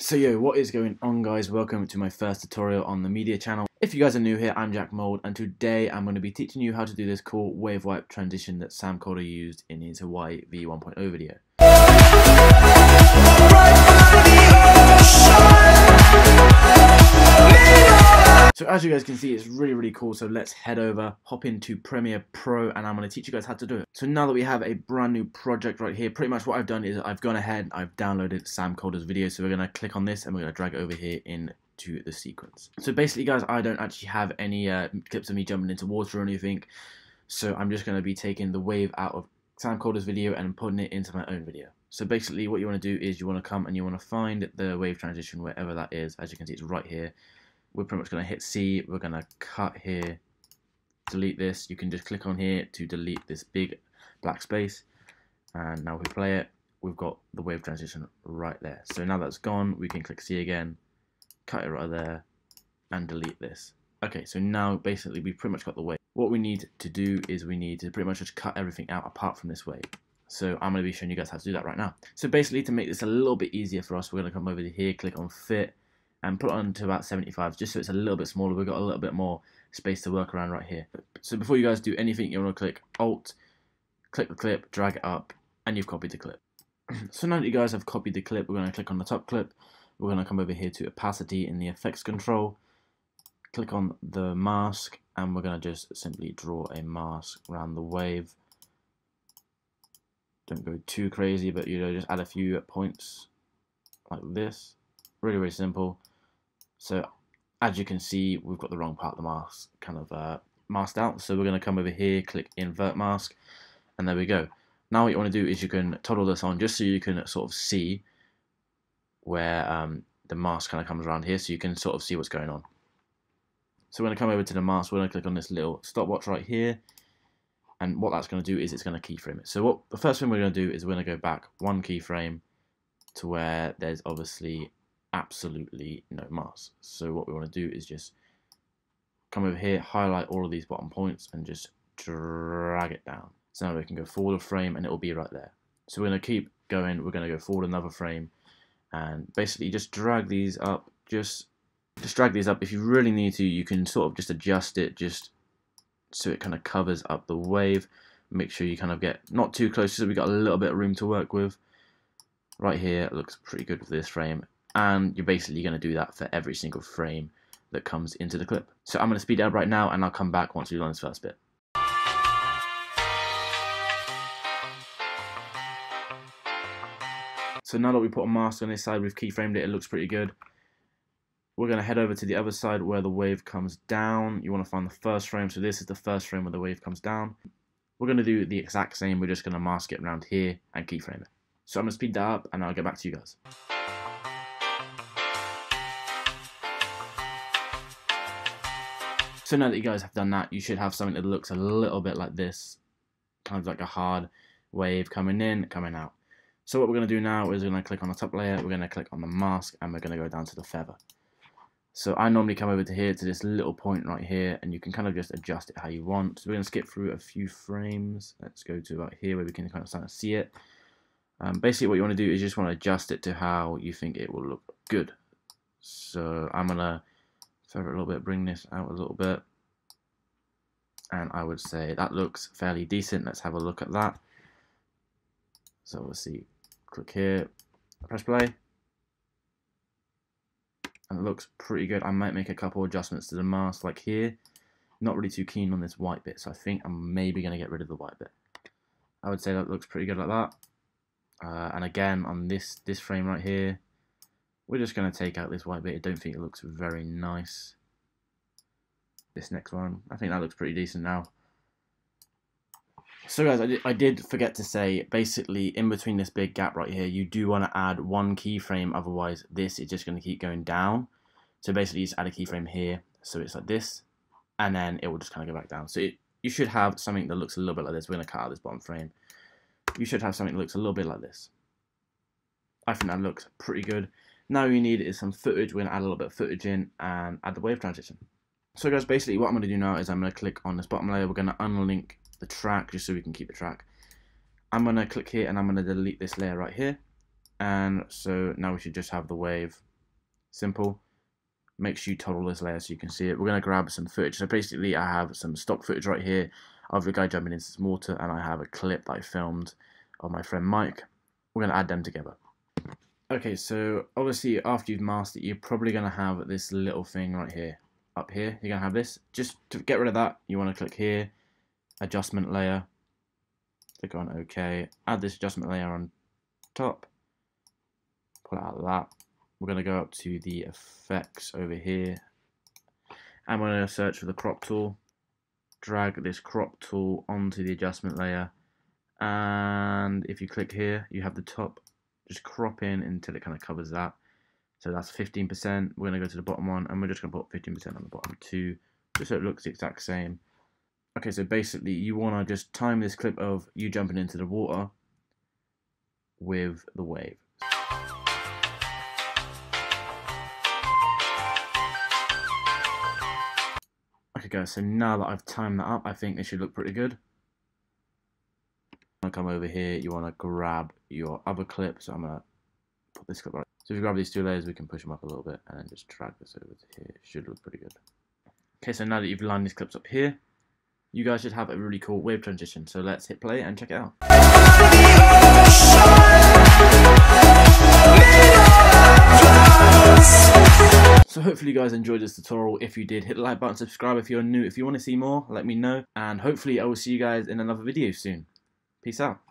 So yo, what is going on guys? Welcome to my first tutorial on the media channel. If you guys are new here, I'm Jack Mould and today I'm going to be teaching you how to do this cool wave wipe transition that Sam Kolder used in his Hawaii V1.0 video. So as you guys can see, it's really cool, so let's head over, hop into Premiere Pro, and I'm going to teach you guys how to do it. So now that we have a brand new project right here, pretty much what I've done is I've gone ahead, I've downloaded Sam Kolder's video, so we're going to click on this and we're going to drag it over here into the sequence. So basically guys, I don't actually have any clips of me jumping into water or anything, so I'm just going to be taking the wave out of Sam Kolder's video and putting it into my own video. So basically what you want to do is you want to come and you want to find the wave transition wherever that is. As you can see, it's right here. We're pretty much going to hit C, we're going to cut here, delete this. You can just click on here to delete this big black space, and now if we play it, we've got the wave transition right there. So now that's gone, we can click C again, cut it right there, and delete this. Okay, so now basically we've pretty much got the wave. What we need to do is we need to pretty much just cut everything out apart from this wave. So I'm going to be showing you guys how to do that right now. So basically to make this a little bit easier for us, we're going to come over to here, click on Fit, and put it on to about 75, just so it's a little bit smaller. We've got a little bit more space to work around right here. So before you guys do anything, you want to click Alt, click the clip, drag it up, and you've copied the clip. So now that you guys have copied the clip, we're going to click on the top clip. We're going to come over here to opacity in the effects control, click on the mask, and we're going to just simply draw a mask around the wave. Don't go too crazy, but you know, just add a few points like this. Really simple. So as you can see, we've got the wrong part of the mask kind of masked out. So we're going to come over here, click invert mask, and there we go. Now what you want to do is you can toggle this on just so you can sort of see where the mask kind of comes around here, so you can sort of see what's going on. So we're going to come over to the mask, we're going to click on this little stopwatch right here, and what that's going to do is it's going to keyframe it. So what the first thing we're going to do is we're going to go back one keyframe to where there's obviously absolutely no mask. So what we want to do is just come over here, highlight all of these bottom points, and just drag it down. So now we can go forward a frame and it will be right there. So we're going to keep going, we're going to go forward another frame, and basically just drag these up, just drag these up. If you really need to, you can sort of just adjust it just so it kind of covers up the wave. Make sure you kind of get not too close, so we got a little bit of room to work with. Right here, it looks pretty good for this frame. And you're basically going to do that for every single frame that comes into the clip. So I'm going to speed it up right now, and I'll come back once we've done this first bit. So now that we put a mask on this side, we've keyframed it, it looks pretty good. We're going to head over to the other side where the wave comes down. You want to find the first frame, so this is the first frame where the wave comes down. We're going to do the exact same, we're just going to mask it around here and keyframe it. So I'm going to speed that up, and I'll get back to you guys. So now that you guys have done that, you should have something that looks a little bit like this, kind of like a hard wave coming in, coming out. So what we're going to do now is we're going to click on the top layer, we're going to click on the mask, and we're going to go down to the feather. So I normally come over to here, to this little point right here, and you can kind of just adjust it how you want. So we're going to skip through a few frames. Let's go to about here where we can kind of start to see it. Basically what you want to do is you just want to adjust it to how you think it will look good. So I'm going to further a little bit, bring this out a little bit, and I would say that looks fairly decent. Let's have a look at that. So we'll see, click here, press play, and it looks pretty good. I might make a couple adjustments to the mask like here. Not really too keen on this white bit, so I think I'm maybe going to get rid of the white bit. I would say that looks pretty good like that, and again on this frame right here, we're just going to take out this white bit. I don't think it looks very nice. This next one, I think that looks pretty decent now. So guys, I did forget to say, basically in between this big gap right here, you do want to add one keyframe, otherwise this is just going to keep going down. So basically just add a keyframe here, so it's like this, and then it will just kind of go back down. So you should have something that looks a little bit like this. We're going to cut out this bottom frame. You should have something that looks a little bit like this. I think that looks pretty good. Now all you need is some footage. We're going to add a little bit of footage in and add the wave transition. So guys, basically what I'm going to do now is I'm going to click on this bottom layer. We're going to unlink the track just so we can keep the track. I'm going to click here and I'm going to delete this layer right here. And so now we should just have the wave. Simple. Make sure you toggle this layer so you can see it. We're going to grab some footage. So basically I have some stock footage right here of the guy jumping into some water, and I have a clip that I filmed of my friend Mike. We're going to add them together. Okay, so obviously after you've masked it, you're probably going to have this little thing right here. Up here, you're going to have this. Just to get rid of that, you want to click here, adjustment layer. Click on OK. Add this adjustment layer on top. Pull out that. We're going to go up to the effects over here. And we're going to search for the crop tool. Drag this crop tool onto the adjustment layer. And if you click here, you have the top. Just crop in until it kind of covers that. So that's 15%. We're going to go to the bottom one, and we're just going to put 15% on the bottom two, just so it looks the exact same. Okay, so basically you want to just time this clip of you jumping into the water with the wave. Okay guys, so now that I've timed that up, I think this should look pretty good. I'm going to come over here, you want to grab your other clip, so I'm going to put this clip right. So if you grab these two layers, we can push them up a little bit and then just drag this over to here. It should look pretty good. Okay, so now that you've lined these clips up here, you guys should have a really cool wave transition. So let's hit play and check it out. So hopefully you guys enjoyed this tutorial. If you did, hit the like button, subscribe if you're new. If you want to see more, let me know. And hopefully I will see you guys in another video soon. Peace out.